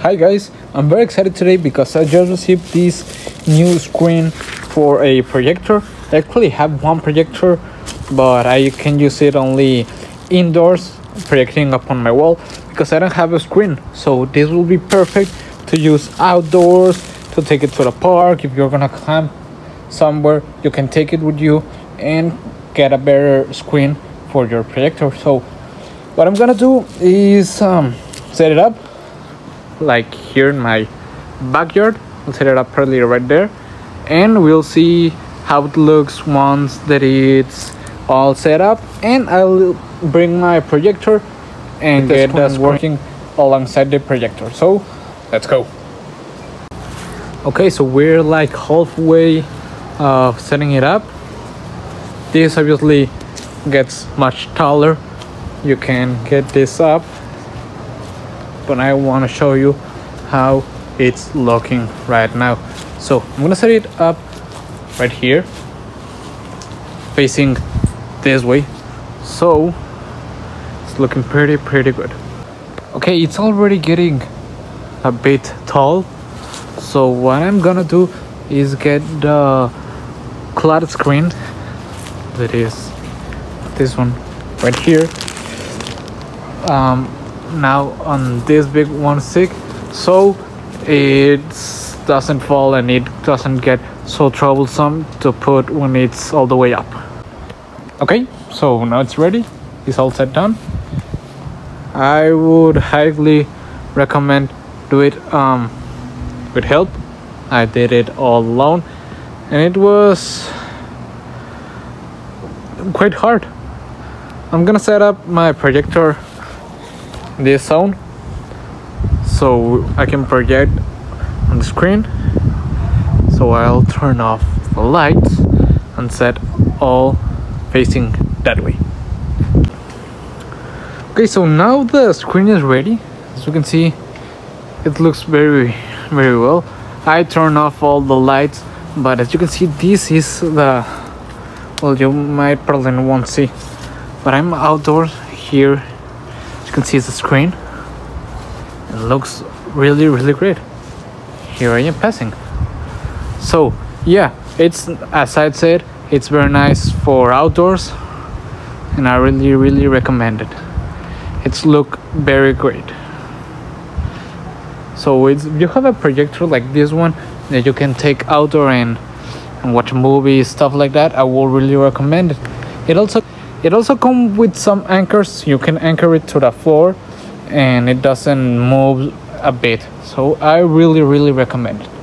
Hi guys, I'm very excited today because I just received this new screen for a projector. I actually have one projector, but I can use it only indoors, projecting upon my wall, because I don't have a screen. So this will be perfect to use outdoors, to take it to the park. If you're gonna camp somewhere, you can take it with you and get a better screen for your projector. So what I'm gonna do is set it up like here in my backyard. I'll set it up probably right there, and we'll see how it looks once that it's all set up, and I'll bring my projector and get us working alongside the projector. So let's go. Okay, so we're like halfway of setting it up. This obviously gets much taller. You can get this up, but I want to show you how it's looking right now. So I'm gonna set it up right here, facing this way, so it's looking pretty good. Okay, it's already getting a bit tall, so what I'm gonna do is get the cloud screen that is this one right here, now on this big one stick, so it doesn't fall and it doesn't get so troublesome to put when it's all the way up. Okay, so now it's ready, it's all set down. I would highly recommend do it with help. I did it all alone and it was quite hard. I'm gonna set up my projector this zone so I can project on the screen. So I'll turn off the lights and set all facing that way. Okay, so now the screen is ready. As you can see, it looks very well. I turn off all the lights, but as you can see, this is the, well, you might probably won't see, but I'm outdoors here. You can see the screen. It looks really great. Here I am passing. So yeah, it's, as I said, it's very nice for outdoors, and I really recommend it. It's look very great. So it's, you have a projector like this one that you can take outdoor and watch movies, stuff like that, I will really recommend it. It also comes with some anchors. You can anchor it to the floor and it doesn't move a bit. So I really recommend it.